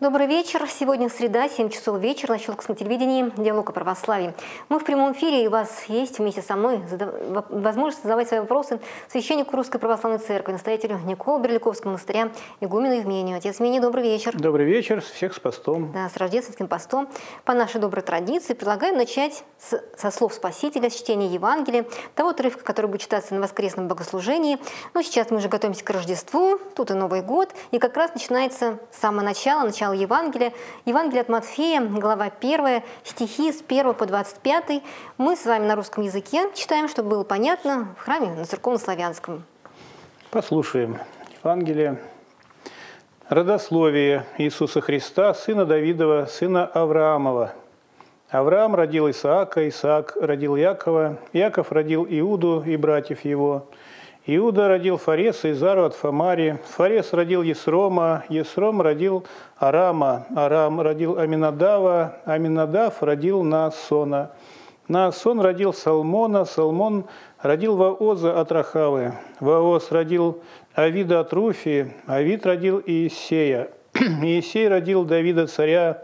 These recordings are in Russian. Добрый вечер. Сегодня среда, 7 часов вечера, на Щелковском телевидении «Диалог о православии». Мы в прямом эфире, и у вас есть вместе со мной возможность задавать свои вопросы священнику Русской Православной Церкви, настоятелю Николу Берляковского монастыря, Игумену Евмению. Отец Евмений, добрый вечер. Добрый вечер. Всех с постом. Да, с рождественским постом. По нашей доброй традиции предлагаем начать со слов Спасителя, с чтения Евангелия, того отрывка, который будет читаться на воскресном богослужении. Но сейчас мы уже готовимся к Рождеству, тут и Новый год, и как раз начинается с самого начала Евангелие. Евангелие от Матфея, глава 1, стихи с 1 по 25. Мы с вами на русском языке читаем, чтобы было понятно, в храме на церковно-славянском. Послушаем Евангелие. Родословие Иисуса Христа, сына Давидова, сына Авраамова. Авраам родил Исаака, Исаак родил Якова, Яков родил Иуду и братьев его. Иуда родил Фареса, Изару от Фамари, Фарес родил Есрома, Есром родил Арама, Арам родил Аминадава, Аминадав родил Наасона, Наасон родил Салмона, Салмон родил Вооза от Рахавы, Вооз родил Авида от Руфии, Авид родил Иессея, Иессей родил Давида царя,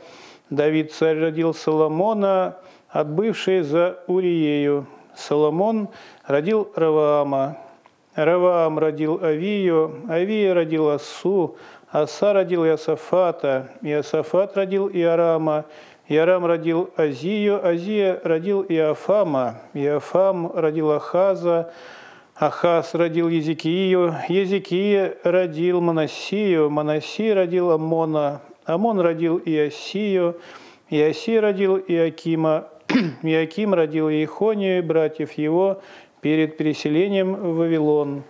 Давид царь родил Соломона, отбывший за Уриею, Соломон родил Раваама, Раваам родил Авию, Авия родил Ассу, Асса родил Иосафата, Иосафат родил Иорама, Иорам родил Азию, Азия родил Иофама, Иофам родил Ахаза, Ахаз родил Езекию, Езекия родил Манассию, Манассия родил Амона, Амон родил Иосию, Иосия родил Иакима, Иаким родил Иехонию и братьев его, перед переселением в Вавилон.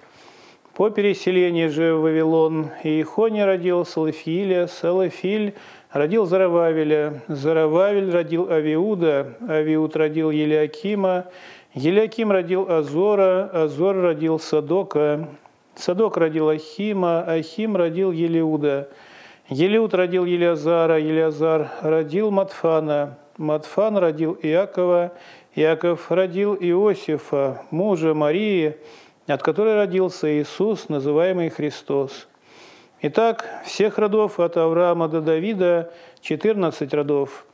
По переселении же в Вавилон Иехони родил Салафииля, Салафиль родил Зарававеля, Зарававель родил Авиуда, Авиуд родил Елиакима, Елиаким родил Азора, Азор родил Садока, Садок родил Ахима, Ахим родил Елиуда, Елиуд родил Елиазара, Елиазар родил Матфана, Матфан родил Иакова, Иаков родил Иосифа, мужа Марии, от которой родился Иисус, называемый Христос. Итак, всех родов от Авраама до Давида 14 родов,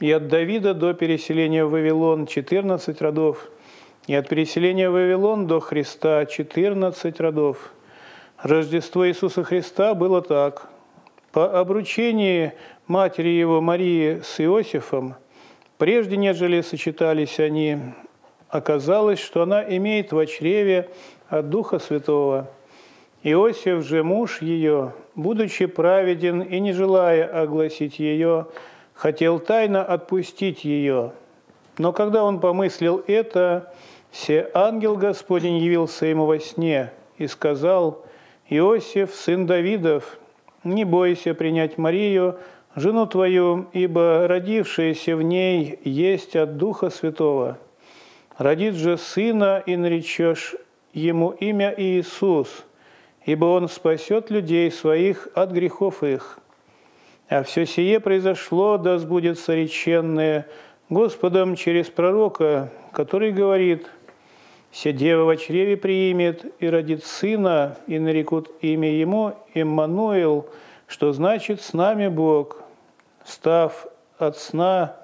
и от Давида до переселения в Вавилон 14 родов, и от переселения в Вавилон до Христа 14 родов. Рождество Иисуса Христа было так. По обручении матери его Марии с Иосифом, прежде нежели сочетались они, оказалось, что она имеет во чреве от Духа Святого. Иосиф же, муж ее, будучи праведен и не желая огласить ее, хотел тайно отпустить ее. Но когда он помыслил это, се ангел Господень явился ему во сне и сказал: «Иосиф, сын Давидов, не бойся принять Марию, жену твою, ибо родившаяся в ней есть от Духа Святого. Родит же сына, и наречешь ему имя Иисус, ибо он спасет людей своих от грехов их. А все сие произошло, да сбудется реченное Господом через пророка, который говорит: «Се дева во чреве приимет, и родит сына, и нарекут имя ему Иммануил, что значит «С нами Бог». Встав от сна,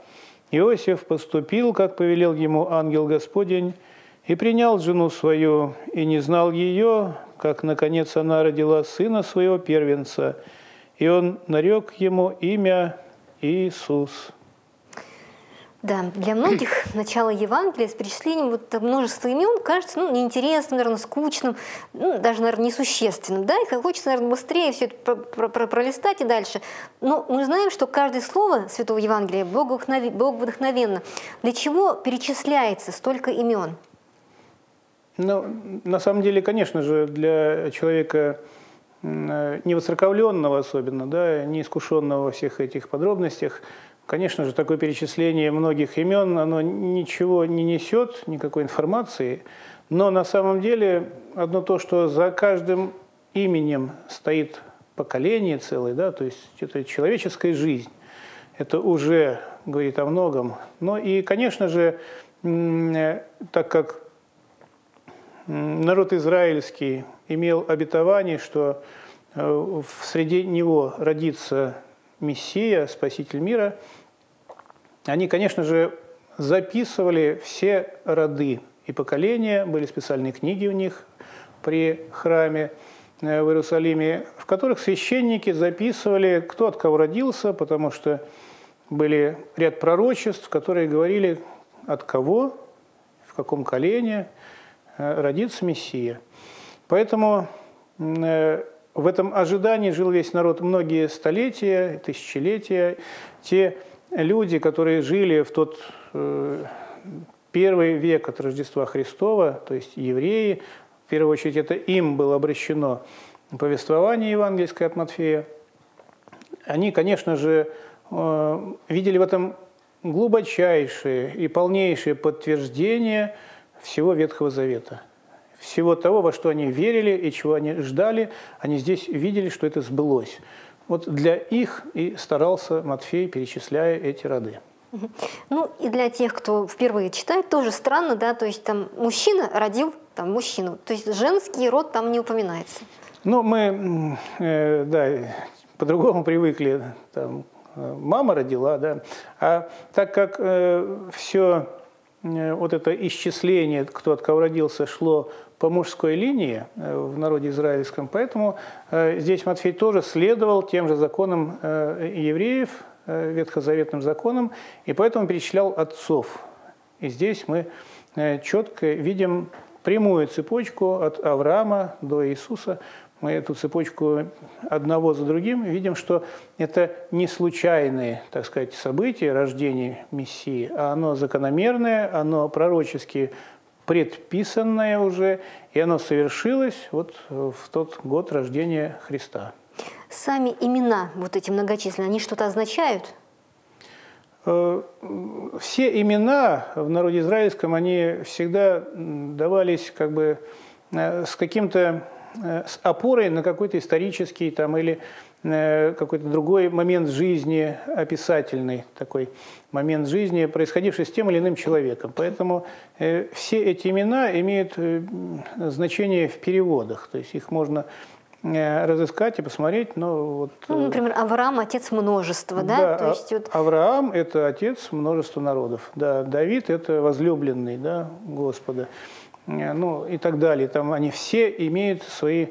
Иосиф поступил, как повелел ему ангел Господень, и принял жену свою, и не знал ее, как, наконец, она родила сына своего первенца, и он нарек ему имя Иисус». Да, для многих начало Евангелия с перечислением вот множества имен кажется неинтересным, наверное, скучным, даже, наверное, несущественным. Да? И хочется, наверное, быстрее все это пролистать и дальше. Но мы знаем, что каждое слово Святого Евангелия Богу вдохновенно. Для чего перечисляется столько имен? Ну, на самом деле, конечно же, для человека невоцерковленного особенно, да, неискушенного во всех этих подробностях, конечно же, такое перечисление многих имен, оно ничего не несет, никакой информации, но на самом деле одно то, что за каждым именем стоит поколение целое, да, то есть это человеческая жизнь, это уже говорит о многом. Ну и, конечно же, так как народ израильский имел обетование, что среди него родится Мессия, Спаситель мира, они, конечно же, записывали все роды и поколения, были специальные книги у них при храме в Иерусалиме, в которых священники записывали, кто от кого родился, потому что были ряд пророчеств, которые говорили, от кого, в каком колене родится Мессия. Поэтому в этом ожидании жил весь народ многие столетия, тысячелетия. Те люди, которые жили в тот первый век от Рождества Христова, то есть евреи, в первую очередь это им было обращено повествование евангельское от Матфея, они, конечно же, видели в этом глубочайшие и полнейшие подтверждения всего Ветхого Завета. Всего того, во что они верили и чего они ждали, они здесь видели, что это сбылось. Вот для их и старался Матфей, перечисляя эти роды. Ну и для тех, кто впервые читает, тоже странно, да, то есть там мужчина родил там мужчину, то есть женский род там не упоминается. Ну мы, да, по-другому привыкли, там мама родила, да, а так как все вот это исчисление, кто от кого родился, шло по мужской линии в народе израильском, поэтому здесь Матфей тоже следовал тем же законам евреев, ветхозаветным законам, и поэтому перечислял отцов. И здесь мы четко видим прямую цепочку от Авраама до Иисуса. Мы эту цепочку одного за другим видим, что это не случайные, так сказать, события рождения Мессии, а оно закономерное, оно пророчески предписанное уже, и оно совершилось вот в тот год рождения Христа. Сами имена, вот эти многочисленные, они что-то означают? Все имена в народе израильском, они всегда давались как бы с каким-то, с опорой на какой-то исторический там, или какой-то другой момент жизни, описательный такой момент жизни, происходивший с тем или иным человеком. Поэтому все эти имена имеют значение в переводах, то есть их можно разыскать и посмотреть. Но вот, ну, например, Авраам – отец множества, да? Да, то есть, вот... Авраам – это отец множества народов, да, Давид – это возлюбленный, да, Господа. Ну и так далее. Там они все имеют свои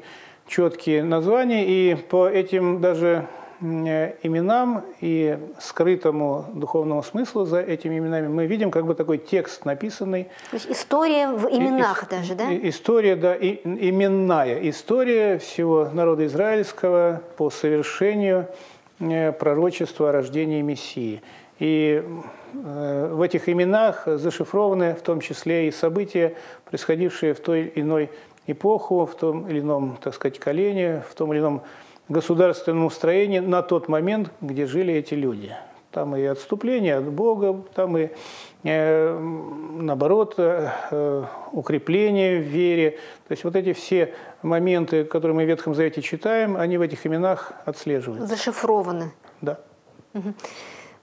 четкие названия, и по этим даже именам и скрытому духовному смыслу за этими именами мы видим как бы такой текст написанный. То есть история в именах даже, да? История, да, именная. История всего народа израильского по совершению пророчества о рождении Мессии. И в этих именах зашифрованы в том числе и события, происходившие в той или иной эпоху, в том или ином, так сказать, колене, в том или ином государственном устроении на тот момент, где жили эти люди. Там и отступление от Бога, там и, наоборот, укрепление в вере. То есть вот эти все моменты, которые мы в Ветхом Завете читаем, они в этих именах отслеживаются. Зашифрованы. Да. Угу.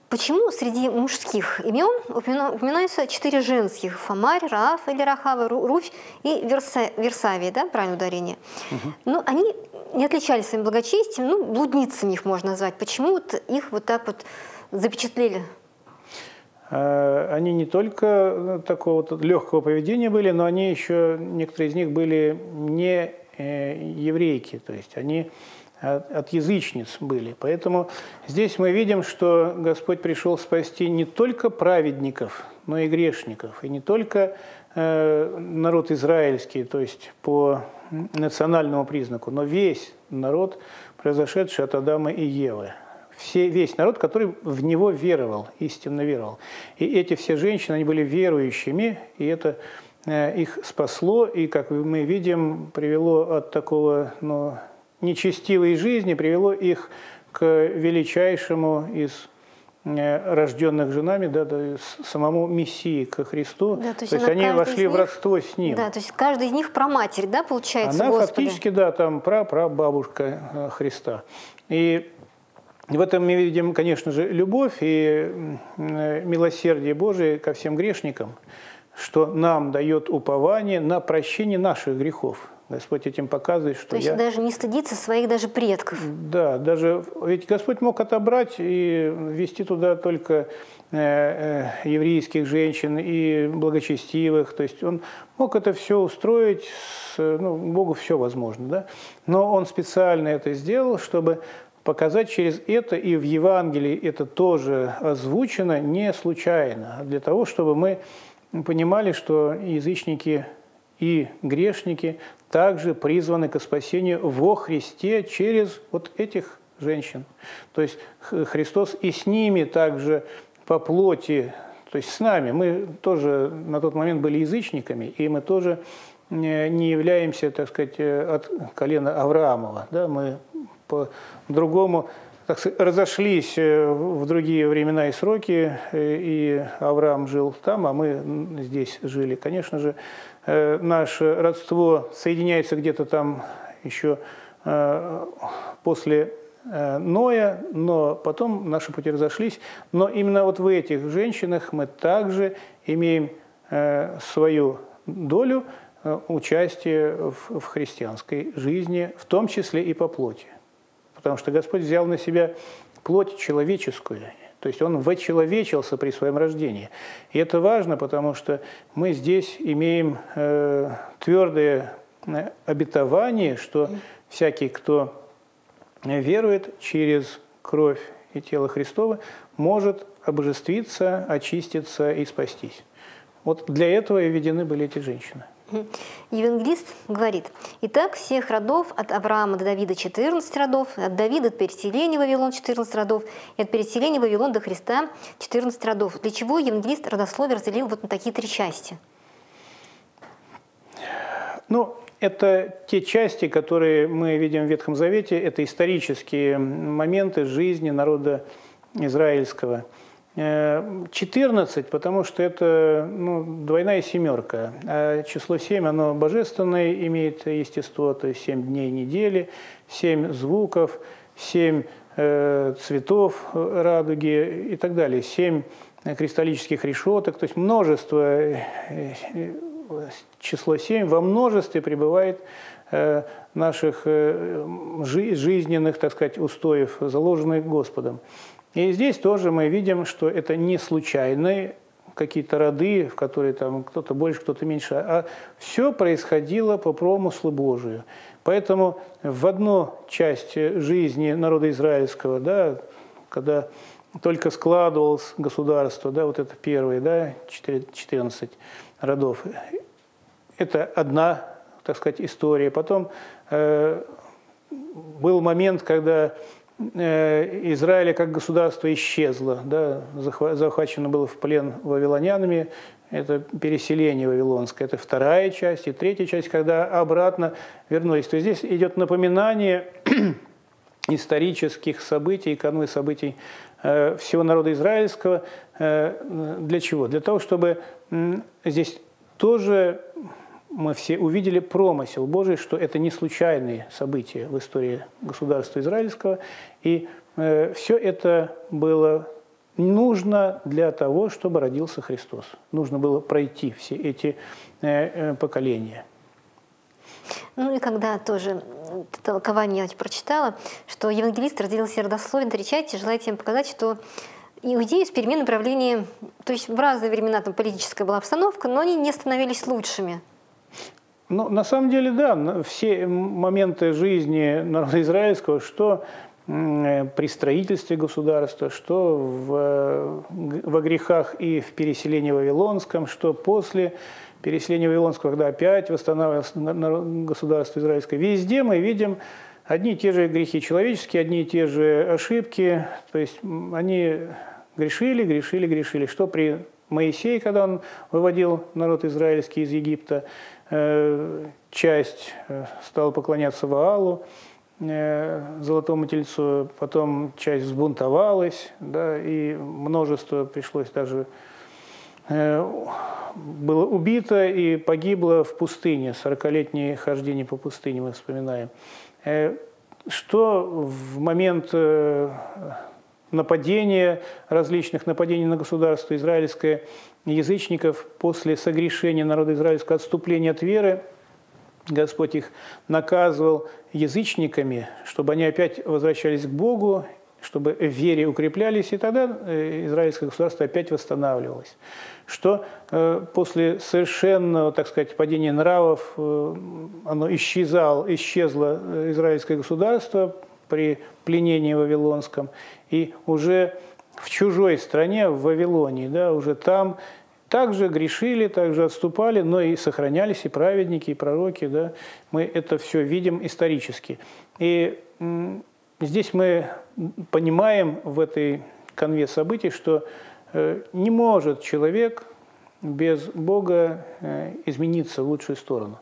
Почему среди мужских имен упоминаются 4 женских – Фомарь, Рааф или Рахава, Руфь и Версавия, да, правильное ударение? Угу. Но они не отличались своим благочестием, ну, блудницами их можно назвать. Почему вот их вот так вот запечатлели? Они не только такого вот легкого поведения были, но они еще, некоторые из них были не еврейки, то есть они... от язычниц были. Поэтому здесь мы видим, что Господь пришел спасти не только праведников, но и грешников, и не только народ израильский, то есть по национальному признаку, но весь народ, произошедший от Адама и Евы. Весь народ, который в него веровал, истинно веровал. И эти все женщины, они были верующими, и это... их спасло, и, как мы видим, привело от такого... ну, нечестивой жизни привело их к величайшему из рожденных женами, да, да, самому Мессии, к Христу. Да, то есть они вошли в родство с Ним. Да, то есть каждый из них праматерь, да, получается, она Господа? Фактически, да, там прабабушка Христа. И в этом мы видим, конечно же, любовь и милосердие Божие ко всем грешникам, что нам дает упование на прощение наших грехов. Господь этим показывает, что я... даже не стыдится своих даже предков. Да, даже... Ведь Господь мог отобрать и ввести туда только еврейских женщин и благочестивых. То есть он мог это все устроить, Богу все возможно, да? Но он специально это сделал, чтобы показать через это, и в Евангелии это тоже озвучено не случайно, а для того, чтобы мы понимали, что язычники... и грешники также призваны к спасению во Христе через вот этих женщин. То есть Христос и с ними также по плоти, то есть с нами. Мы тоже на тот момент были язычниками, и мы тоже не являемся, так сказать, от колена Авраамова. Да? Мы по-другому разошлись в другие времена и сроки, и Авраам жил там, а мы здесь жили. Конечно же, наше родство соединяется где-то там еще после Ноя, но потом наши пути разошлись. Но именно вот в этих женщинах мы также имеем свою долю участия в христианской жизни, в том числе и по плоти. Потому что Господь взял на себя плоть человеческую, то есть Он вочеловечился при своем рождении. И это важно, потому что мы здесь имеем твердое обетование, что всякий, кто верует через кровь и тело Христова, может обожествиться, очиститься и спастись. Вот для этого и введены были эти женщины. Евангелист говорит: «Итак, всех родов, от Авраама до Давида 14 родов, от Давида от переселения в Вавилон 14 родов, и от переселения в Вавилон до Христа 14 родов». Для чего евангелист родословие разделил вот на такие три части? Это те части, которые мы видим в Ветхом Завете, это исторические моменты жизни народа израильского. 14, потому что это двойная семерка. А число 7, оно божественное, имеет естество, то есть 7 дней недели, 7 звуков, 7 цветов радуги и так далее, 7 кристаллических решеток, то есть множество, число 7 во множестве пребывает наших жизненных, так сказать, устоев, заложенных Господом. И здесь тоже мы видим, что это не случайные какие-то роды, в которые там кто-то больше, кто-то меньше, а все происходило по промыслу Божию. Поэтому в одну часть жизни народа израильского, да, когда только складывалось государство, да, вот это первые, да, 14 родов, это одна, так сказать, история. Потом был момент, когда Израиля как государство исчезло, да, захвачено было в плен вавилонянами, это переселение вавилонское, это вторая часть, и третья часть, когда обратно вернулись. То есть здесь идет напоминание исторических событий, канвы событий всего народа израильского. Для чего? Для того, чтобы здесь тоже мы все увидели промысел Божий, что это не случайные события в истории государства израильского. И все это было нужно для того, чтобы родился Христос. Нужно было пройти все эти поколения. И когда тоже толкование я прочитала, что евангелист разделился родословием на три части, желая тем показать, что иудеи с переменным направлением, то есть в разные времена там политическая была обстановка, но они не становились лучшими. На самом деле, да, все моменты жизни народа израильского, что при строительстве государства, что во грехах и в переселении Вавилонском, что после переселения Вавилонского, когда опять восстанавливалось государство израильское, везде мы видим одни и те же грехи человеческие, одни и те же ошибки. То есть они грешили, грешили, грешили, что при Моисей, когда он выводил народ израильский из Египта, часть стала поклоняться Ваалу, золотому тельцу, потом часть взбунтовалась, да, и множество пришлось даже, было убито и погибло в пустыне, 40-летнее хождение по пустыне мы вспоминаем. Что в момент нападения, различных нападений на государство израильское, язычников, после согрешения народа израильского, отступления от веры, Господь их наказывал язычниками, чтобы они опять возвращались к Богу, чтобы в вере укреплялись, и тогда израильское государство опять восстанавливалось. Что после совершенного, так сказать, падения нравов, оно исчезло израильское государство при пленении вавилонском, и уже в чужой стране, в Вавилонии, да, уже там также грешили, также отступали, но и сохранялись и праведники, и пророки, да, мы это все видим исторически. И здесь мы понимаем в этой конве событий, что не может человек без Бога измениться в лучшую сторону.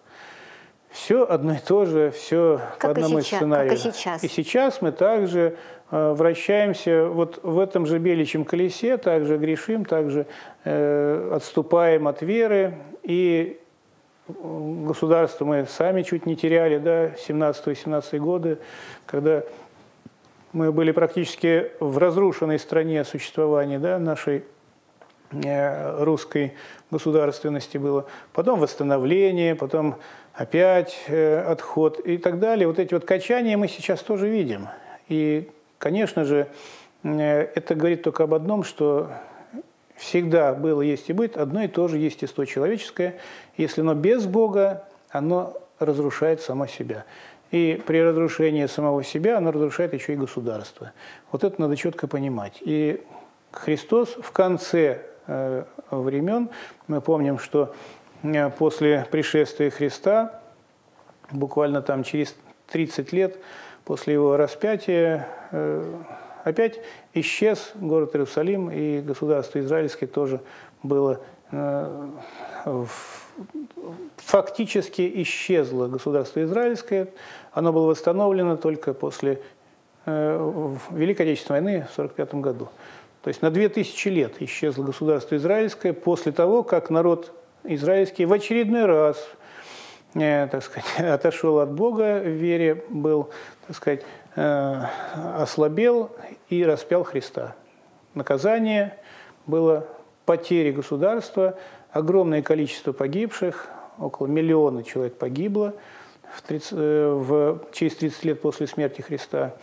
Все одно и то же, все по одному сценарию. Как и сейчас. И сейчас мы также вращаемся вот в этом же беличьем колесе, также грешим, также отступаем от веры. И государство мы сами чуть не теряли, да, 17-18 годы, когда мы были практически в разрушенной стране существования, да, нашей русской государственности было. Потом восстановление, потом опять отход и так далее. Вот эти вот качания мы сейчас тоже видим. И, конечно же, это говорит только об одном, что всегда было, есть и будет, одно и то же естество человеческое. Если оно без Бога, оно разрушает само себя. И при разрушении самого себя оно разрушает еще и государство. Вот это надо четко понимать. И Христос в конце времен, мы помним, что после пришествия Христа, буквально там через 30 лет после его распятия, опять исчез город Иерусалим, и государство израильское тоже было фактически исчезло государство израильское. Оно было восстановлено только после Великой Отечественной войны в 1945 году. То есть на 2000 лет исчезло государство израильское после того, как народ израильский в очередной раз, так сказать, отошел от Бога в вере, был, так сказать, ослабел и распял Христа. Наказание было потери государства, огромное количество погибших, около 1 миллиона человек погибло через 30 лет после смерти Христа.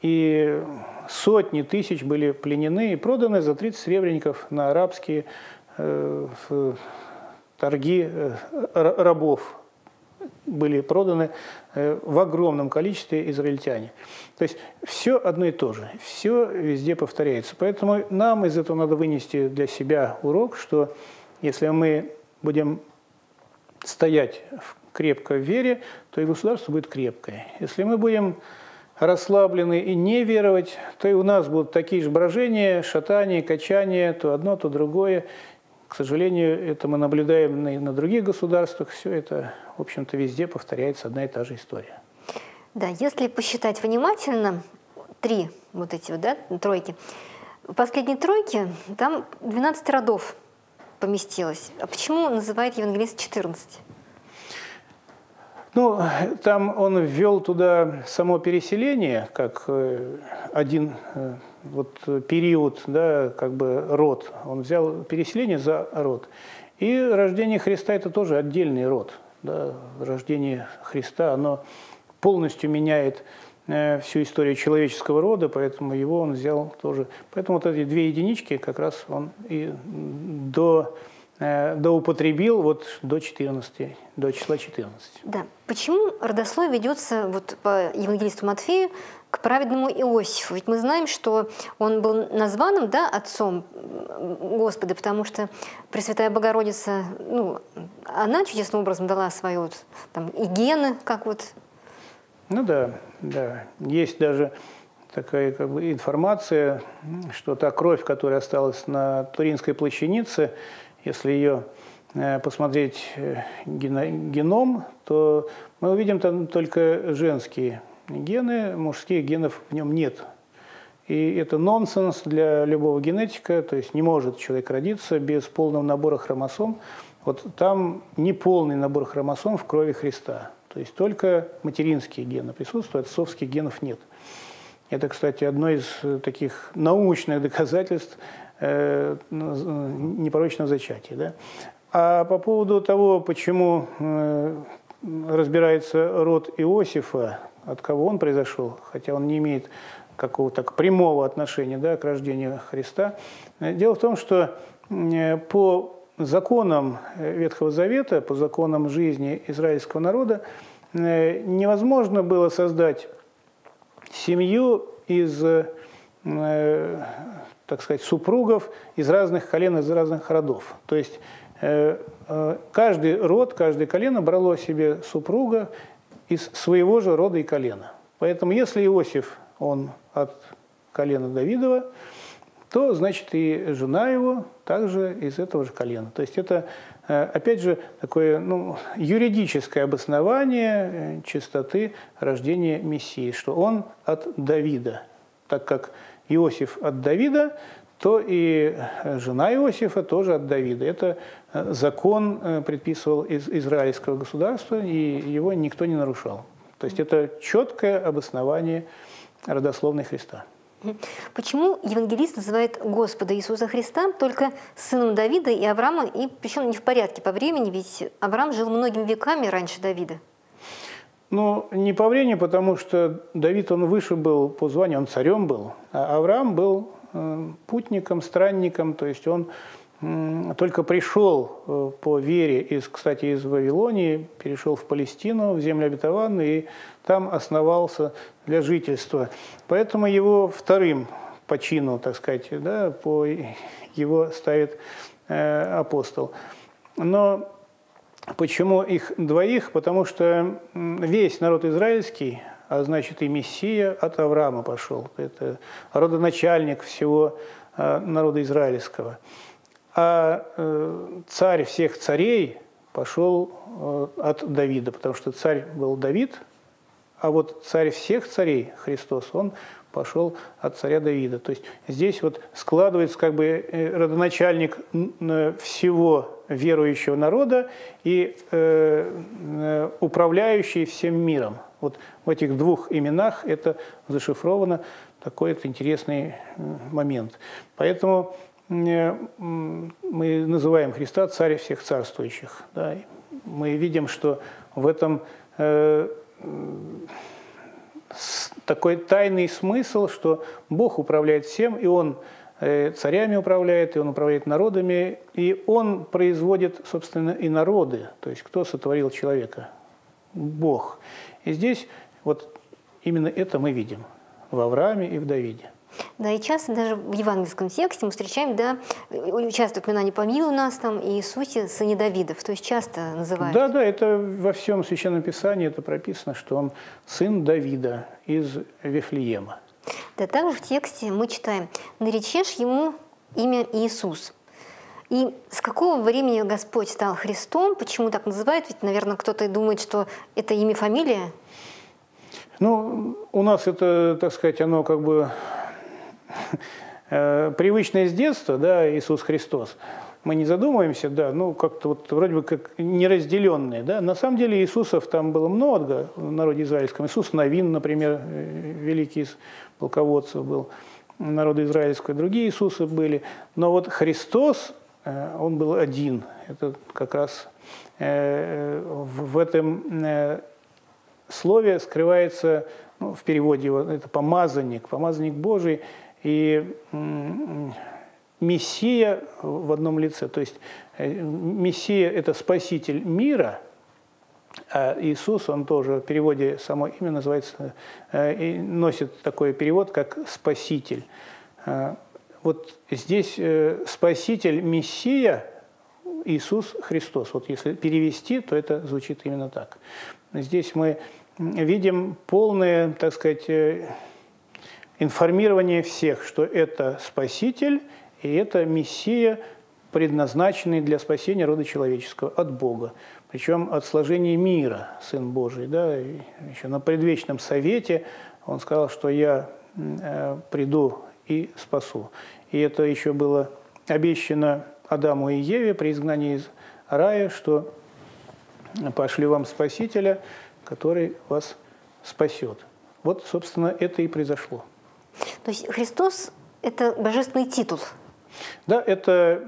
И сотни тысяч были пленены и проданы за 30 сребреников на арабские торги рабов. Были проданы в огромном количестве израильтяне. То есть все одно и то же, все везде повторяется. Поэтому нам из этого надо вынести для себя урок, что если мы будем стоять крепко в вере, то и государство будет крепкое. Если мы будем расслаблены и не веровать, то и у нас будут такие же брожения, шатания, качания, то одно, то другое. К сожалению, это мы наблюдаем и на других государствах. Все это, в общем-то, везде повторяется одна и та же история. Да, если посчитать внимательно, три вот эти вот, да, тройки. В последней тройке там 12 родов поместилось. А почему называет евангелист 14? Ну, там он ввел туда само переселение, как один вот период, да, как бы род. Он взял переселение за род. И рождение Христа – это тоже отдельный род. Да. Рождение Христа, оно полностью меняет всю историю человеческого рода, поэтому его он взял тоже. Поэтому вот эти две единички как раз он и доупотребил вот до 14, до числа 14. Да. Почему родословие ведется вот по евангелисту Матфею к праведному Иосифу? Ведь мы знаем, что он был названным, да, отцом Господа, потому что Пресвятая Богородица, ну, она чудесным образом дала свое вот, там, и гены, как вот. Ну да, да. Есть даже такая как бы информация, что та кровь, которая осталась на Туринской плащанице, если ее посмотреть геном, то мы увидим там только женские гены, мужских генов в нем нет. И это нонсенс для любого генетика, то есть не может человек родиться без полного набора хромосом. Вот там неполный набор хромосом в крови Христа. То есть только материнские гены присутствуют, отцовских генов нет. Это, кстати, одно из таких научных доказательств непорочного зачатия. Да? А по поводу того, почему разбирается род Иосифа, от кого он произошел, хотя он не имеет какого-то прямого отношения, да, к рождению Христа. Дело в том, что по законам Ветхого Завета, по законам жизни израильского народа невозможно было создать семью из, так сказать, супругов из разных колен, из разных родов. То есть каждый род, каждое колено брало себе супруга из своего же рода и колена. Поэтому если Иосиф, он от колена Давидова, то, значит, и жена его также из этого же колена. То есть это, опять же, такое, ну, юридическое обоснование чистоты рождения Мессии, что он от Давида. Так как Иосиф от Давида, то и жена Иосифа тоже от Давида. Это закон предписывал из израильского государства, и его никто не нарушал. То есть это четкое обоснование родословной Христа. Почему евангелист называет Господа Иисуса Христа только сыном Давида и Авраама, и причем не в порядке по времени, ведь Авраам жил многими веками раньше Давида? Ну, не по времени, потому что Давид, он выше был по званию, он царем был, а Авраам был путником, странником, то есть он только пришел по вере, кстати, из Вавилонии, перешел в Палестину, в землю обетованную, и там основался для жительства. Поэтому его вторым по чину, так сказать, да, его ставит апостол. Но почему их двоих? Потому что весь народ израильский, а значит и Мессия, от Авраама пошел. Это родоначальник всего народа израильского. А царь всех царей пошел от Давида, потому что царь был Давид, а вот царь всех царей, Христос, он пошел от царя Давида. То есть здесь вот складывается как бы родоначальник всего верующего народа и управляющий всем миром. Вот в этих двух именах это зашифровано, такой вот интересный момент. Поэтому мы называем Христа «Царь всех царствующих». Да? Мы видим, что в этом такой тайный смысл, что Бог управляет всем, и Он царями управляет, и Он управляет народами, и Он производит, собственно, и народы. То есть кто сотворил человека? Бог. И здесь вот именно это мы видим в Аврааме и в Давиде. Да, и часто даже в евангельском тексте мы встречаем, да, часто упоминание «помилуй нас» там, и «Иисусе, сыне Давидов», то есть часто называют. Да, да, это во всем Священном Писании это прописано, что он сын Давида из Вифлеема. Да, также в тексте мы читаем: «Наречешь ему имя Иисус». И с какого времени Господь стал Христом? Почему так называют? Ведь, наверное, кто-то и думает, что это имя, фамилия. Ну, у нас это, так сказать, оно как бы привычное с детства, да, Иисус Христос. Мы не задумываемся, да, ну, как-то вот вроде бы как неразделенные, да. На самом деле Иисусов там было много в народе израильском. Иисус Навин, например, великий из полководцев был народа израильского, другие Иисусы были. Но вот Христос, он был один. Это как раз в этом слове скрывается, ну, в переводе его, это помазанник, помазанник Божий и Мессия в одном лице. То есть Мессия – это спаситель мира, а Иисус, он тоже в переводе само имя называется, носит такой перевод, как «спаситель». Вот здесь «спаситель», «Мессия», «Иисус Христос». Вот если перевести, то это звучит именно так. Здесь мы видим полное, так сказать, информирование всех, что это Спаситель и это Мессия, предназначенный для спасения рода человеческого от Бога. Причем от сложения мира, Сын Божий. Да? Еще на предвечном совете он сказал, что я приду и спасу. И это еще было обещано Адаму и Еве при изгнании из рая, что пошлю вам Спасителя, который вас спасет. Вот, собственно, это и произошло. То есть Христос – это божественный титул? Да, это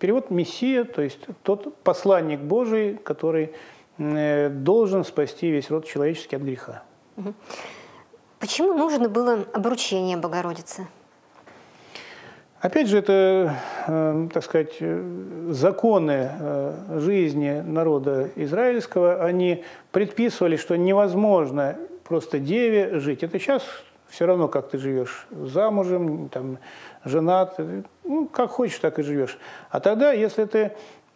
перевод «Мессия», то есть тот посланник Божий, который должен спасти весь род человеческий от греха. Почему нужно было обручение Богородицы? Опять же, это, так сказать, законы жизни народа израильского, они предписывали, что невозможно просто деве жить. Это сейчас все равно, как ты живешь, замужем, там, женат, ну, как хочешь, так и живешь. А тогда, если ты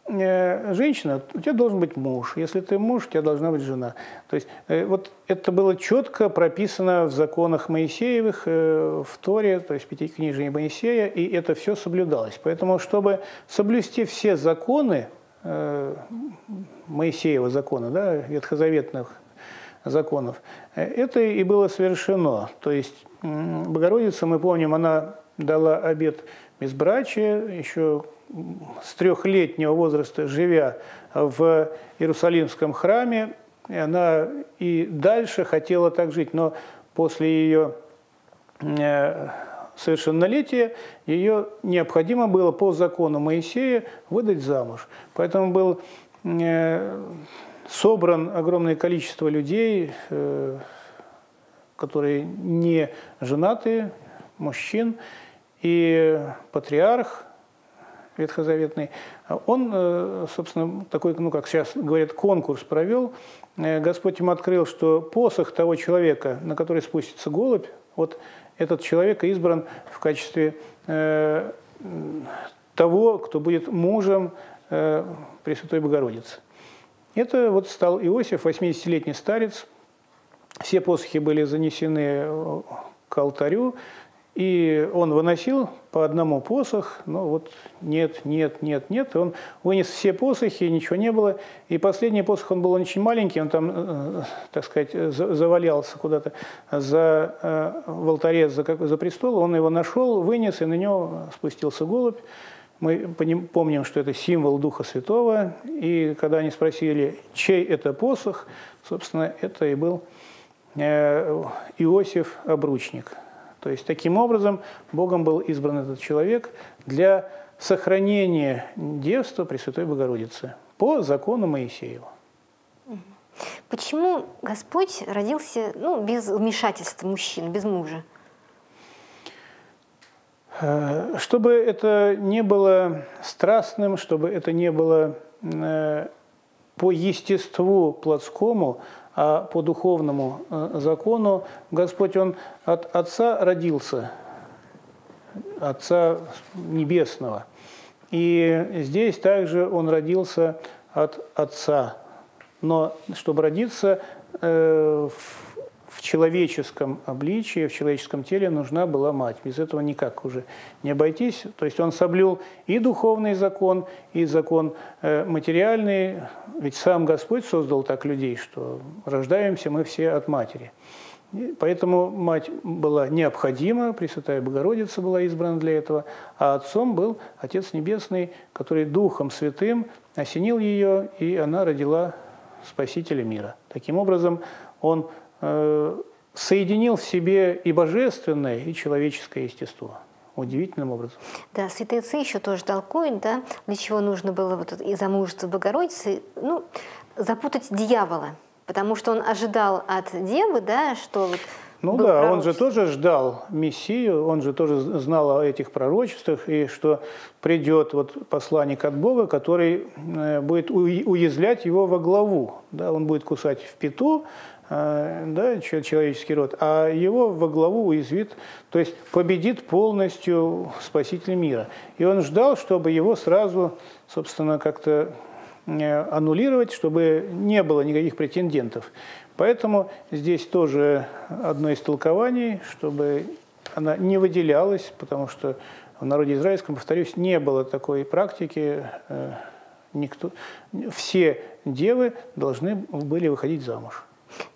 женщина, у тебя должен быть муж. Если ты муж, у тебя должна быть жена. То есть вот это было четко прописано в законах Моисеевых, в Торе, то есть Пятикнижии Моисея, и это все соблюдалось. Поэтому, чтобы соблюсти все законы Моисеева закона, да, ветхозаветных законов, это и было совершено. То есть Богородица, мы помним, она дала обет безбрачия, еще с 3-летнего возраста, живя в Иерусалимском храме, она и дальше хотела так жить, но после ее совершеннолетия ее необходимо было по закону Моисея выдать замуж. Поэтому был собран огромное количество людей, которые не женаты, мужчин, и патриарх ветхозаветный, он, собственно, такой, ну, как сейчас говорят, конкурс провел. Господь им открыл, что посох того человека, на который спустится голубь, вот этот человек избран в качестве того, кто будет мужем Пресвятой Богородицы. Это вот стал Иосиф, 80-летний старец. Все посохи были занесены к алтарю, и он выносил по одному посох, но вот нет, нет, нет, нет. И он вынес все посохи, ничего не было. И последний посох, он был очень маленький, он там, так сказать, завалялся куда-то в алтаре за престол. Он его нашел, вынес, и на него спустился голубь. Мы помним, что это символ Духа Святого. И когда они спросили, чей это посох, собственно, это и был Иосиф Обручник. То есть таким образом Богом был избран этот человек для сохранения девства Пресвятой Богородицы по закону Моисеева. Почему Господь родился, ну, без вмешательства мужчин, без мужа? Чтобы это не было страстным, чтобы это не было по естеству плотскому, а по духовному закону Господь, Он от Отца родился, Отца Небесного. И здесь также Он родился от Отца. Но чтобы родиться в человеческом обличии, в человеческом теле, нужна была мать. Без этого никак уже не обойтись. То есть Он соблюл и духовный закон, и закон материальный. Ведь сам Господь создал так людей, что рождаемся мы все от матери. И поэтому мать была необходима, Пресвятая Богородица была избрана для этого, а отцом был Отец Небесный, который Духом Святым осенил ее, и она родила Спасителя мира. Таким образом, Он соединил в себе и божественное, и человеческое естество. Удивительным образом. Да, святые отцы еще тоже толкуют, да, для чего нужно было вот и замужество Богородицы, ну, запутать дьявола, потому что он ожидал от девы, да, что... Вот, ну да, он же тоже ждал Мессию, он же тоже знал о этих пророчествах, и что придет вот посланник от Бога, который будет уязвлять его во главу, да, он будет кусать в пяту, да, человеческий род, а его во главу уязвит, то есть победит полностью Спаситель мира. И он ждал, чтобы его сразу, собственно, как-то аннулировать, чтобы не было никаких претендентов. Поэтому здесь тоже одно из толкований, чтобы она не выделялась, потому что в народе израильском, повторюсь, не было такой практики, все девы должны были выходить замуж.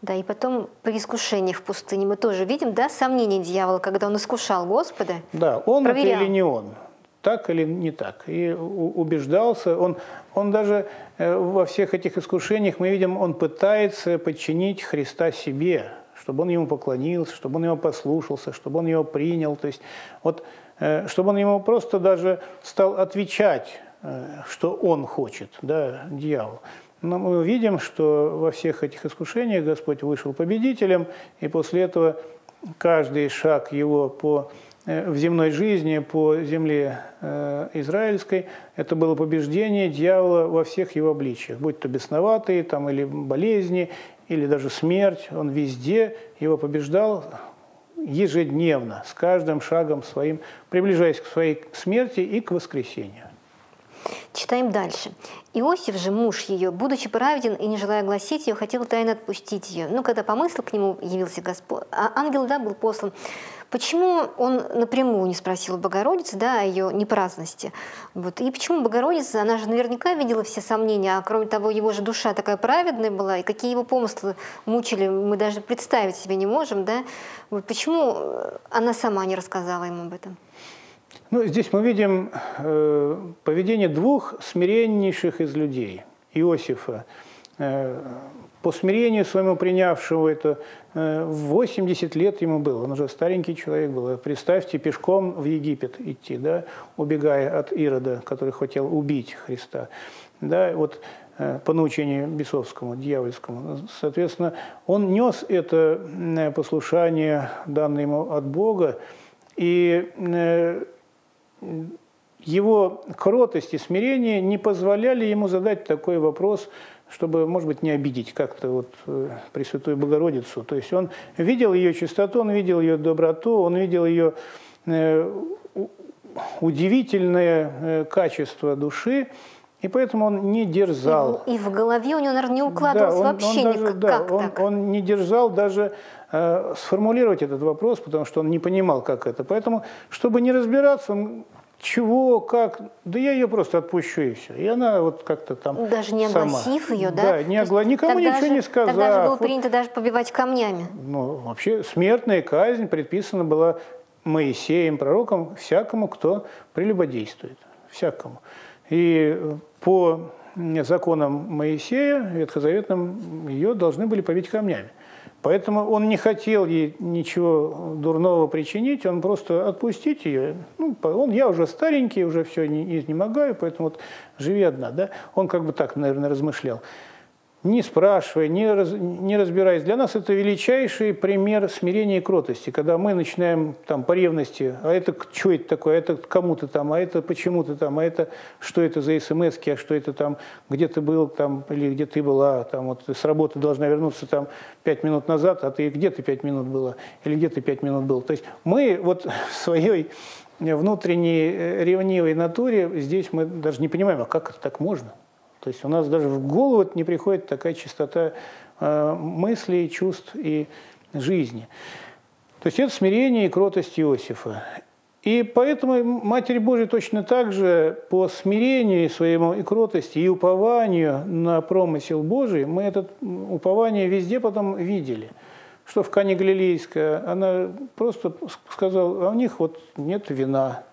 Да, и потом при искушениях в пустыне мы тоже видим, да, сомнения дьявола, когда он искушал Господа. Да, он проверял. Это или не он, так или не так. И убеждался, он даже во всех этих искушениях, мы видим, он пытается подчинить Христа себе, чтобы он ему поклонился, чтобы он его послушался, чтобы он его принял. То есть вот, чтобы он ему просто даже стал отвечать, что он хочет, да, дьявол. Но мы видим, что во всех этих искушениях Господь вышел победителем, и после этого каждый шаг его в земной жизни, по земле израильской, это было побеждение дьявола во всех его обличиях, будь то бесноватые, там, или болезни, или даже смерть. Он везде его побеждал ежедневно, с каждым шагом своим, приближаясь к своей смерти и к воскресению. Читаем дальше. «Иосиф же, муж ее, будучи праведен и не желая гласить ее, хотел тайно отпустить ее. Но когда помыслил, к нему явился Господь, а ангел, да, был послан». Почему он напрямую не спросил Богородицы, да, о ее непраздности? Вот. И почему Богородица, она же наверняка видела все сомнения, а кроме того, его же душа такая праведная была, и какие его помыслы мучили, мы даже представить себе не можем, да? Вот. Почему она сама не рассказала ему об этом? Ну, здесь мы видим поведение двух смиреннейших из людей, Иосифа, по смирению своему принявшего это, 80 лет ему было, он уже старенький человек был. Представьте, пешком в Египет идти, да, убегая от Ирода, который хотел убить Христа. Да, вот, по научению бесовскому, дьявольскому. Соответственно, он нес это послушание, данное ему от Бога, и его кротость и смирение не позволяли ему задать такой вопрос, чтобы, может быть, не обидеть как-то вот Пресвятую Богородицу. То есть он видел ее чистоту, он видел ее доброту, он видел ее удивительное качество души, и поэтому он не дерзал. И в голове у него, наверное, не укладывалось, да, вообще никак. Да, он не дерзал даже сформулировать этот вопрос, потому что он не понимал, как это. Поэтому, чтобы не разбираться, он... Чего, как? Да я ее просто отпущу, и все. И она вот как-то там даже не огласив ее, да? Да, не огла... никому ничего же, не сказав. Тогда же было принято даже побивать камнями. Ну, вообще, смертная казнь предписана была Моисеем, пророком, всякому, кто прелюбодействует. Всякому. И по законам Моисея, ветхозаветным, ее должны были побить камнями. Поэтому он не хотел ей ничего дурного причинить, он просто отпустить ее. Ну, я уже старенький, уже все не изнемогаю, поэтому вот живи одна. Да? Он как бы так, наверное, размышлял. Не спрашивая, не разбираясь. Для нас это величайший пример смирения и кротости, когда мы начинаем там, по ревности, а это что это такое, а это кому-то там, а это почему-то там, а это что это за смс-ки, а что это там, где ты был там, или где ты была, там, вот, с работы должна вернуться там 5 минут назад, а ты где ты 5 минут была, или где ты 5 минут был. То есть мы вот в своей внутренней ревнивой натуре здесь мы даже не понимаем, а как это так можно? То есть у нас даже в голову не приходит такая чистота мыслей, чувств и жизни. То есть это смирение и кротость Иосифа. И поэтому Матерь Божия точно так же по смирению своему и кротости, и упованию на промысел Божий, мы это упование везде потом видели. Что в Кане Галилейской она просто сказала, а у них вот нет вина.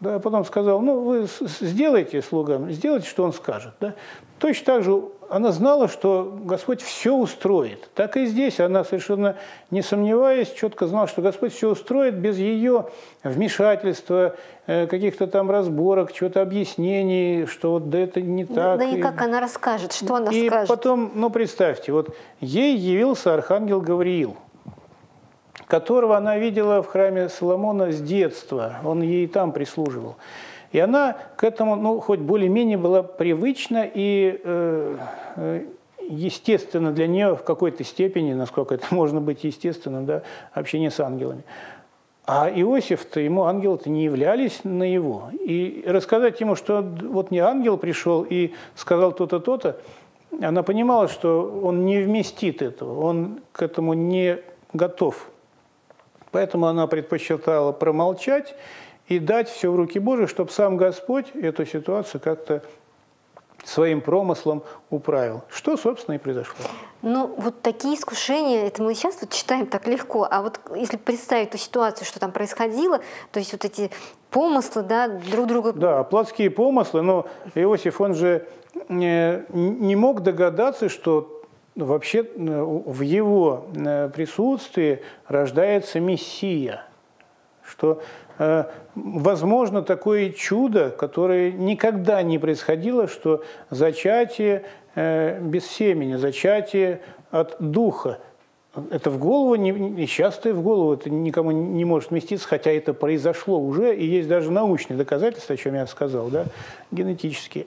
Да, потом сказал, ну, вы сделайте слугам, сделайте, что он скажет. Да? Точно так же она знала, что Господь все устроит. Так и здесь она, совершенно не сомневаясь, четко знала, что Господь все устроит без ее вмешательства, каких-то там разборок, чего-то объяснений, что вот да это не так. Да и как она расскажет, что она скажет. И потом, ну, представьте, вот ей явился архангел Гавриил, которого она видела в храме Соломона с детства, он ей там прислуживал. И она к этому, ну, хоть более-менее была привычна и естественно для нее в какой-то степени, насколько это можно быть естественно, да, общение с ангелами. А Иосиф-то, ему ангелы-то не являлись на его. И рассказать ему, что вот не ангел пришел и сказал то-то, то-то, она понимала, что он не вместит этого, он к этому не готов. Поэтому она предпочитала промолчать и дать все в руки Божьи, чтобы сам Господь эту ситуацию как-то своим промыслом управил. Что, собственно, и произошло. Ну, вот такие искушения, это мы сейчас вот читаем так легко, а вот если представить ту ситуацию, что там происходило, то есть вот эти помыслы, да, друг друга... Да, плотские помыслы, но Иосиф, он же не мог догадаться, что... Вообще в его присутствии рождается Мессия, что возможно такое чудо, которое никогда не происходило, что зачатие без семени, зачатие от духа. Это в голову, несчастное в голову, это никому не может вместиться, хотя это произошло уже, и есть даже научные доказательства, о чем я сказал, да, генетические.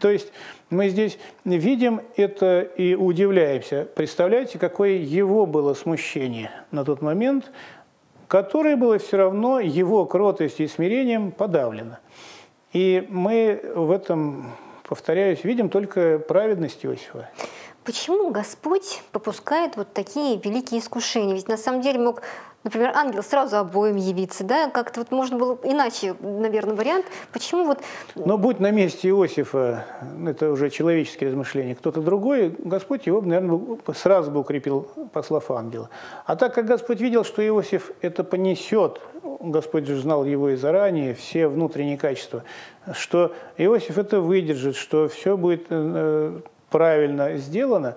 То есть мы здесь видим это и удивляемся. Представляете, какое его было смущение на тот момент, которое было все равно его кротостью и смирением подавлено. И мы в этом, повторяюсь, видим только праведность Иосифа. Почему Господь попускает вот такие великие искушения? Ведь на самом деле мог, например, ангел сразу обоим явиться, да? Как-то вот можно было иначе, наверное, вариант. Почему вот... Но будь на месте Иосифа, это уже человеческие размышления, кто-то другой, Господь его, наверное, сразу бы укрепил, послав ангела. А так как Господь видел, что Иосиф это понесет, Господь же знал его и заранее, все внутренние качества, что Иосиф это выдержит, что все будет... правильно сделано,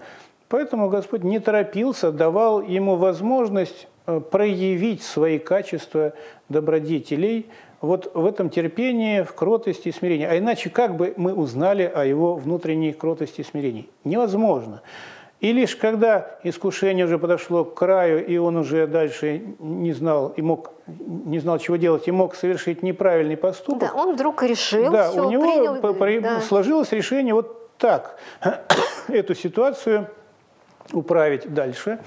поэтому Господь не торопился, давал ему возможность проявить свои качества добродетелей вот в этом терпении, в кротости и смирении. А иначе как бы мы узнали о его внутренней кротости и смирении? Невозможно. И лишь когда искушение уже подошло к краю, и он уже дальше не знал, чего делать, и мог совершить неправильный поступок. Да, он вдруг решил, да, все, у него сложилось решение вот так, эту ситуацию управить дальше.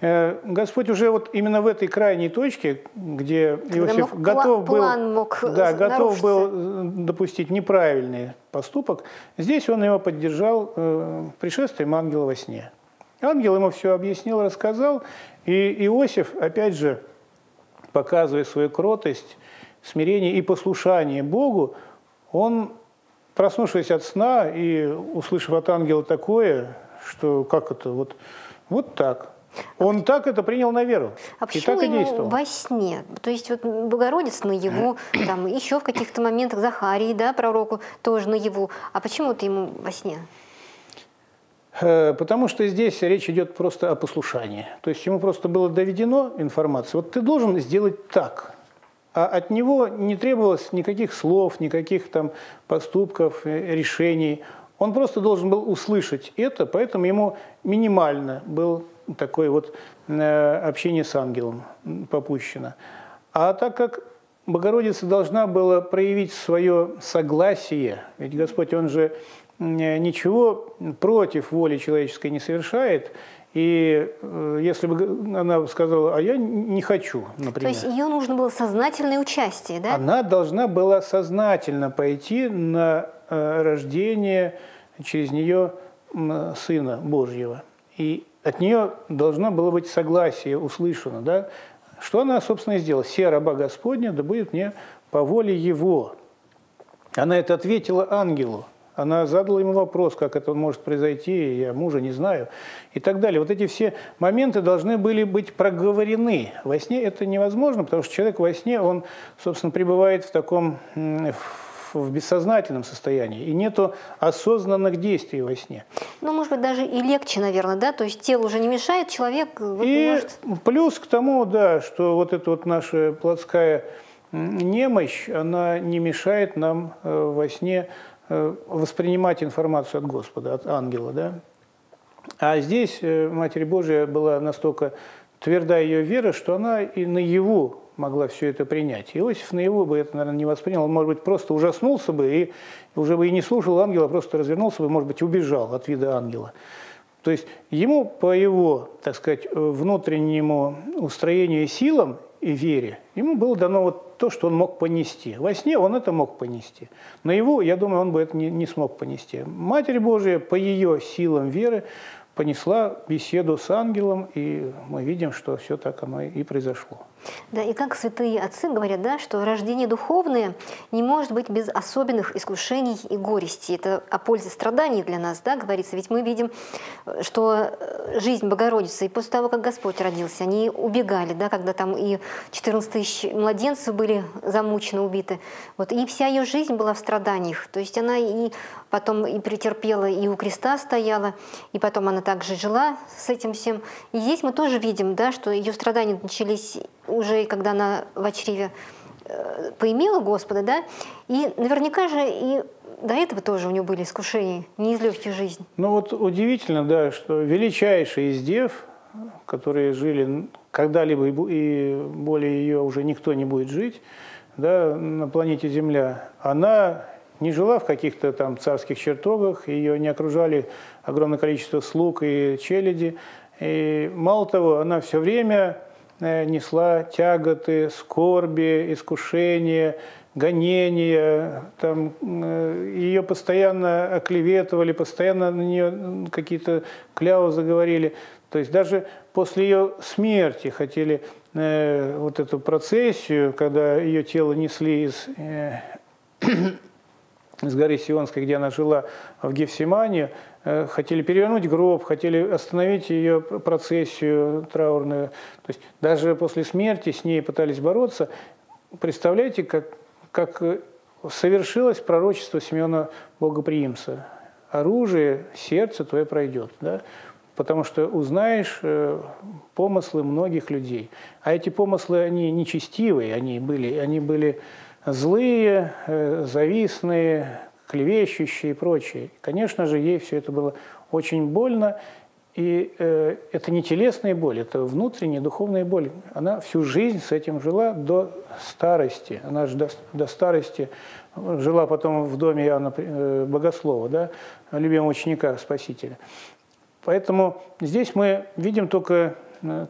Господь уже вот именно в этой крайней точке, где Иосиф готов был допустить неправильный поступок, здесь он его поддержал пришествием ангела во сне. Ангел ему все объяснил, рассказал, и Иосиф, опять же, показывая свою кротость, смирение и послушание Богу, он... Проснувшись от сна и услышав от ангела такое, что как это, вот так. Он так это принял на веру. А почему ему во сне? То есть вот Богородица наяву, там, еще в каких-то моментах Захарии, да, пророку тоже наяву. А почему это ему во сне? Потому что здесь речь идет просто о послушании. То есть ему просто было доведено информация. Вот ты должен сделать так. А от него не требовалось никаких слов, никаких там поступков, решений. Он просто должен был услышать это, поэтому ему минимально было такое вот общение с ангелом попущено. А так как Богородица должна была проявить свое согласие, ведь Господь, Он же ничего против воли человеческой не совершает, и если бы она сказала, а я не хочу, например. То есть ее нужно было сознательное участие, да? Она должна была сознательно пойти на рождение через нее Сына Божьего. И от нее должно было быть согласие услышано, да? Что она, собственно, и сделала? «Сия раба Господня, да будет мне по воле Его». Она это ответила ангелу. Она задала ему вопрос, как это может произойти, я мужа не знаю, и так далее. Вот эти все моменты должны были быть проговорены. Во сне это невозможно, потому что человек во сне, он, собственно, пребывает в таком бессознательном состоянии, и нету осознанных действий во сне. Ну, может быть, даже и легче, наверное, да? То есть тело уже не мешает, человек... И плюс к тому, да, что вот эта вот наша плотская немощь, она не мешает нам во сне... воспринимать информацию от Господа, от ангела, да? А здесь Матерь Божия была настолько тверда ее вера, что она и наяву могла все это принять. Иосиф наяву бы это, наверное, не воспринял. Он, может быть, просто ужаснулся бы и уже бы и не слушал ангела, просто развернулся бы, может быть, убежал от вида ангела. То есть ему по его, так сказать, внутреннему устроению и силам и вере, ему было дано вот то, что он мог понести. Во сне он это мог понести. Наяву, я думаю, он бы это не смог понести. Матерь Божия по ее силам веры понесла беседу с ангелом, и мы видим, что все так оно и произошло. Да, и как святые отцы говорят, да, что рождение духовное не может быть без особенных искушений и горести. Это о пользе страданий для нас, да, говорится. Ведь мы видим, что жизнь Богородицы, и после того, как Господь родился, они убегали, да, когда там и 14 тысяч младенцев были замучены, убиты. Вот, и вся ее жизнь была в страданиях. То есть она и потом и претерпела, и у креста стояла, и потом она также жила с этим всем. И здесь мы тоже видим, да, что ее страдания начались... уже когда она в чреве поимела Господа, да, и наверняка же и до этого тоже у него были искушения, не из легких жизней. Ну вот удивительно, да, что величайшие из дев, которые жили когда-либо, и более ее уже никто не будет жить, да, на планете Земля, она не жила в каких-то там царских чертогах, ее не окружали огромное количество слуг и челяди. И мало того, она все время несла тяготы, скорби, искушения, гонения. Там, ее постоянно оклеветывали, постоянно на нее какие-то кляузы говорили. То есть даже после ее смерти хотели вот эту процессию, когда ее тело несли из горы Сионской, где она жила, в Гефсиманию, хотели перевернуть гроб, хотели остановить ее процессию траурную. То есть даже после смерти с ней пытались бороться. Представляете, как совершилось пророчество Симеона Богоприимца. «Оружие, сердце твое пройдет». Да? Потому что узнаешь помыслы многих людей. А эти помыслы, они нечестивые, они были злые, завистные, клевещущие и прочие. Конечно же, ей все это было очень больно. И это не телесная боль, это внутренняя духовная боль. Она всю жизнь с этим жила до старости. Она же до старости жила потом в доме Иоанна Богослова, да, любимого ученика Спасителя. Поэтому здесь мы видим только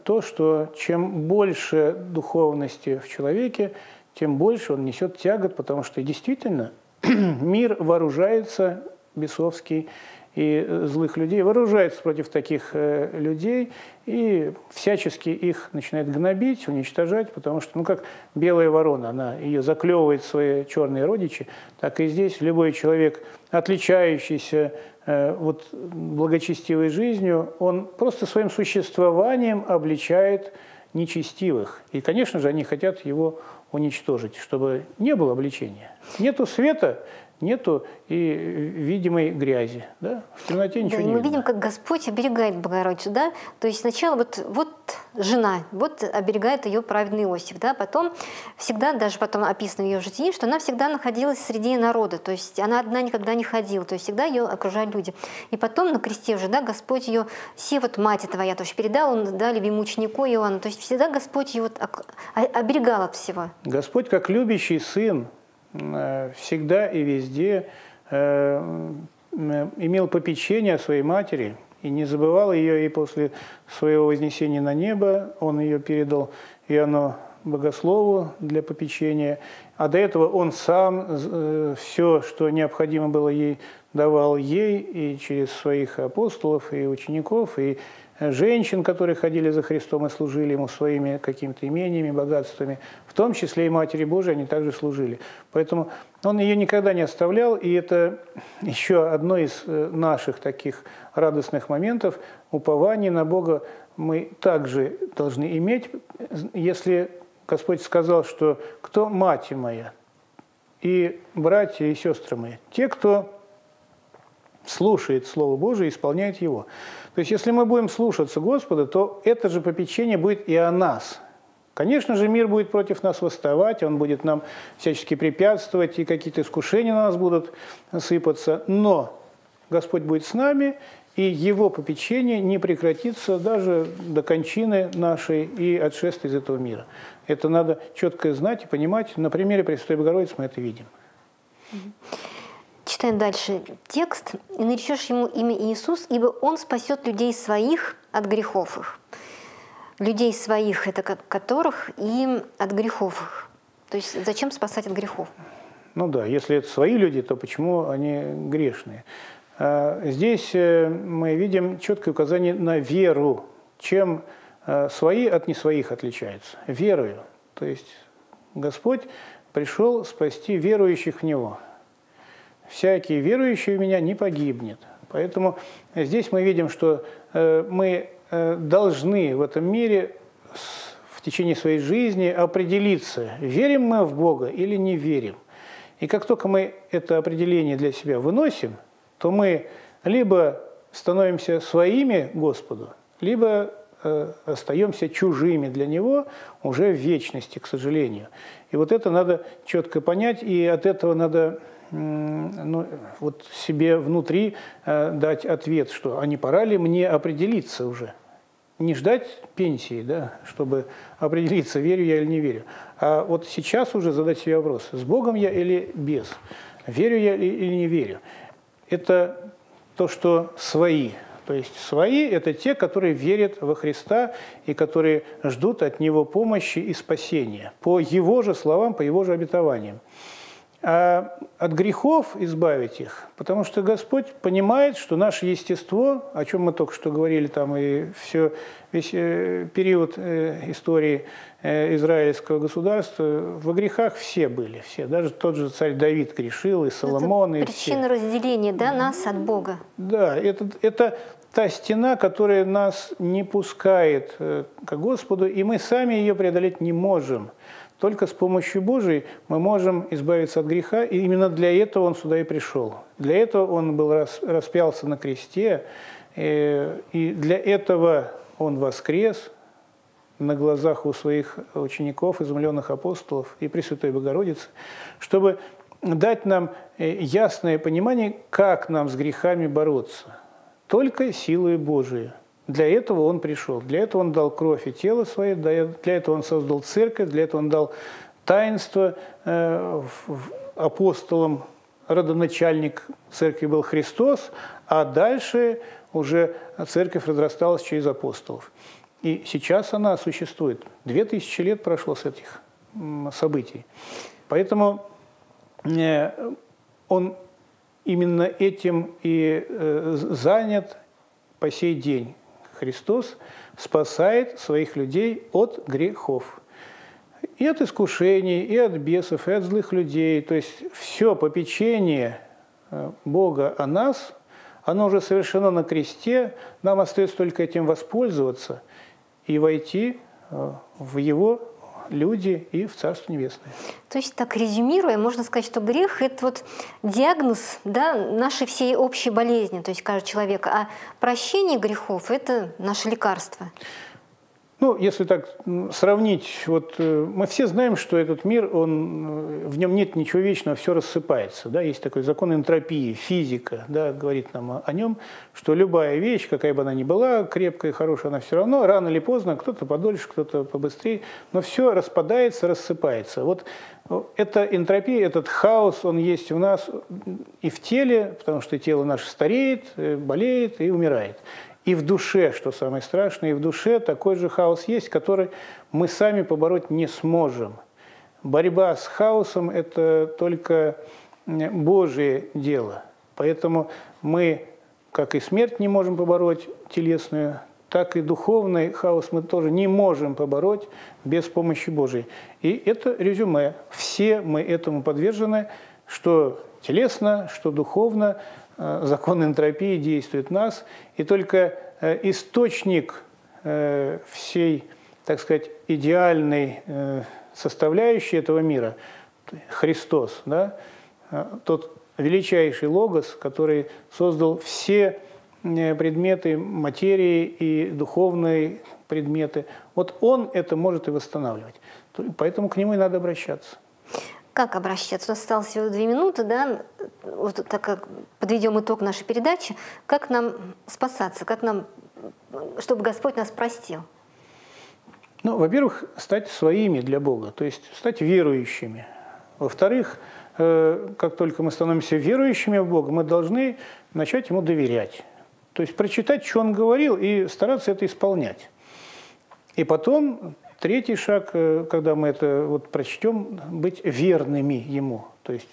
то, что чем больше духовности в человеке, тем больше он несет тягот, потому что действительно мир вооружается, бесовский и злых людей, вооружается против таких людей и всячески их начинает гнобить, уничтожать, потому что, ну как белая ворона, она ее заклевывает свои черные родичи, так и здесь любой человек, отличающийся вот благочестивой жизнью, он просто своим существованием обличает нечестивых. И, конечно же, они хотят его уничтожить, чтобы не было обличения. Нету света, нету и видимой грязи. Да? В темноте ничего, да, не видно. Мы видим, как Господь оберегает Богородицу. Да? То есть сначала вот жена, вот оберегает ее праведный Иосиф. Да? Потом всегда, даже потом описано в ее житии, что она всегда находилась среди народа. То есть она одна никогда не ходила. То есть всегда ее окружали люди. И потом на кресте уже, да, Господь ее, все вот мать твоя, то есть передал он, да, любимому ученику Иоанну. То есть всегда Господь ее вот оберегал от всего. Господь, как любящий сын, всегда и везде имел попечение о своей матери и не забывал ее, и после своего вознесения на небо он ее передал Иоанну Богослову для попечения, а до этого он сам все, что необходимо было ей, давал ей и через своих апостолов и учеников, и женщин, которые ходили за Христом и служили Ему своими какими-то имениями, богатствами, в том числе и Матери Божией, они также служили. Поэтому Он ее никогда не оставлял, и это еще одно из наших таких радостных моментов. Упование на Бога мы также должны иметь, если Господь сказал, что «кто мать моя, и братья, и сестры мои, те, кто слушает Слово Божие и исполняет его». То есть, если мы будем слушаться Господа, то это же попечение будет и о нас. Конечно же, мир будет против нас восставать, он будет нам всячески препятствовать, и какие-то искушения на нас будут сыпаться, но Господь будет с нами, и Его попечение не прекратится даже до кончины нашей и отшествия из этого мира. Это надо четко знать и понимать. На примере Пресвятой Богородицы мы это видим. Читаем дальше текст. «И наречешь ему имя Иисус, ибо он спасет людей своих от грехов их». Людей своих, это которых, и от грехов их. То есть зачем спасать от грехов? Ну да, если это свои люди, то почему они грешные? Здесь мы видим четкое указание на веру. Чем свои от не своих отличаются? Верою. То есть Господь пришел спасти верующих в Него. «Всякий верующий в меня не погибнет». Поэтому здесь мы видим, что мы должны в этом мире в течение своей жизни определиться, верим мы в Бога или не верим. И как только мы это определение для себя выносим, то мы либо становимся своими Господу, либо остаемся чужими для Него уже в вечности, к сожалению. И вот это надо четко понять, и от этого надо ну, вот себе внутри дать ответ, что а не пора ли мне определиться уже? Не ждать пенсии, да, чтобы определиться, верю я или не верю. А вот сейчас уже задать себе вопрос, с Богом я или без? Верю я или не верю? Это то, что свои. То есть свои – это те, которые верят во Христа и которые ждут от Него помощи и спасения. По Его же словам, по Его же обетованиям. А от грехов избавить их, потому что Господь понимает, что наше естество, о чем мы только что говорили там и все, весь период истории израильского государства, во грехах все были, все, даже тот же царь Давид грешил, и Соломон, это и причина все. Разделения, да, нас от Бога. Да, это та стена, которая нас не пускает к Господу, и мы сами ее преодолеть не можем. Только с помощью Божией мы можем избавиться от греха, и именно для этого Он сюда и пришел. Для этого Он был распялся на кресте, и для этого Он воскрес на глазах у Своих учеников, изумленных апостолов и Пресвятой Богородицы, чтобы дать нам ясное понимание, как нам с грехами бороться. Только силой Божией. Для этого Он пришел, для этого Он дал кровь и тело свое, для этого Он создал церковь, для этого Он дал таинство апостолам, родоначальник церкви был Христос, а дальше уже церковь разрасталась через апостолов. И сейчас она существует. 2000 лет прошло с этих событий. Поэтому Он именно этим и занят по сей день. Христос спасает своих людей от грехов, и от искушений, и от бесов, и от злых людей. То есть все попечение Бога о нас, оно уже совершено на кресте, нам остается только этим воспользоваться и войти в Его люди и в Царство Небесное. Точно так, резюмируя, можно сказать, что грех – это вот диагноз, да, нашей всей общей болезни, то есть каждого человека, а прощение грехов – это наше лекарство. Ну, если так сравнить, вот мы все знаем, что этот мир, в нем нет ничего вечного, все рассыпается. Да? Есть такой закон энтропии, физика, да, говорит нам о нем, что любая вещь, какая бы она ни была, крепкая и хорошая, она все равно, рано или поздно, кто-то подольше, кто-то побыстрее, но все распадается, рассыпается. Вот эта энтропия, этот хаос, он есть в нас и в теле, потому что тело наше стареет, болеет и умирает. И в душе, что самое страшное, и в душе такой же хаос есть, который мы сами побороть не сможем. Борьба с хаосом – это только Божие дело. Поэтому мы, как и смерть не можем побороть телесную, так и духовный хаос мы тоже не можем побороть без помощи Божией. И это резюме. Все мы этому подвержены, что телесно, что духовно. Закон энтропии действует в нас, и только источник всей, так сказать, идеальной составляющей этого мира, Христос, да, тот величайший Логос, который создал все предметы материи и духовные предметы, вот Он это может и восстанавливать. Поэтому к Нему и надо обращаться. Как обращаться? У нас осталось всего 2 минуты, да? Вот так как подведем итог нашей передачи. Как нам спасаться? Как нам, чтобы Господь нас простил? Ну, во-первых, стать своими для Бога, то есть стать верующими. Во-вторых, как только мы становимся верующими в Бога, мы должны начать Ему доверять. То есть прочитать, что Он говорил, и стараться это исполнять. И потом... Третий шаг, когда мы это вот прочтем, быть верными Ему. То есть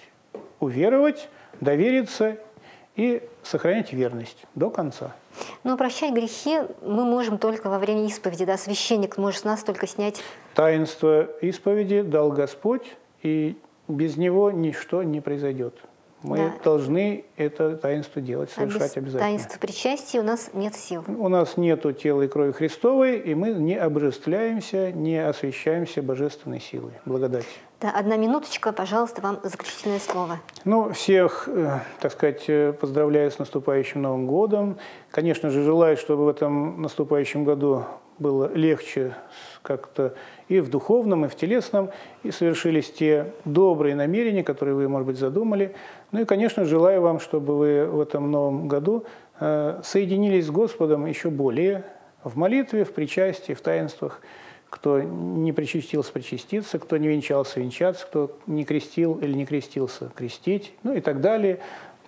уверовать, довериться и сохранять верность до конца. Но прощать грехи мы можем только во время исповеди. Да? Священник может с нас только снять... Таинство исповеди дал Господь, и без него ничто не произойдет. Мы должны это таинство делать, совершать обязательно. Таинство причастия у нас нет сил. У нас нет тела и крови Христовой, и мы не обожествляемся, не освящаемся божественной силой, благодатью. Да, 1 минуточка, пожалуйста, вам заключительное слово. Ну, всех, так сказать, поздравляю с наступающим Новым годом. Конечно же, желаю, чтобы в этом наступающем году было легче как-то и в духовном, и в телесном, и совершились те добрые намерения, которые вы, может быть, задумали. Ну и, конечно, желаю вам, чтобы вы в этом новом году соединились с Господом еще более в молитве, в причастии, в таинствах. Кто не причастился, причаститься, кто не венчался, венчаться, кто не крестил или не крестился, крестить, ну и так далее,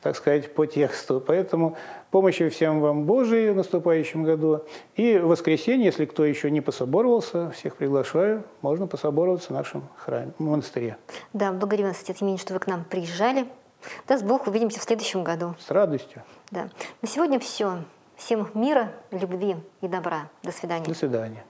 так сказать, по тексту. Поэтому помощи всем вам Божией в наступающем году. И в воскресенье, если кто еще не пособоровался, всех приглашаю, можно пособороваться в нашем храме, в монастыре. Да, благодарю вас, отец Евмений, что вы к нам приезжали. Даст Бог, увидимся в следующем году. С радостью. Да. На сегодня все. Всем мира, любви и добра. До свидания. До свидания.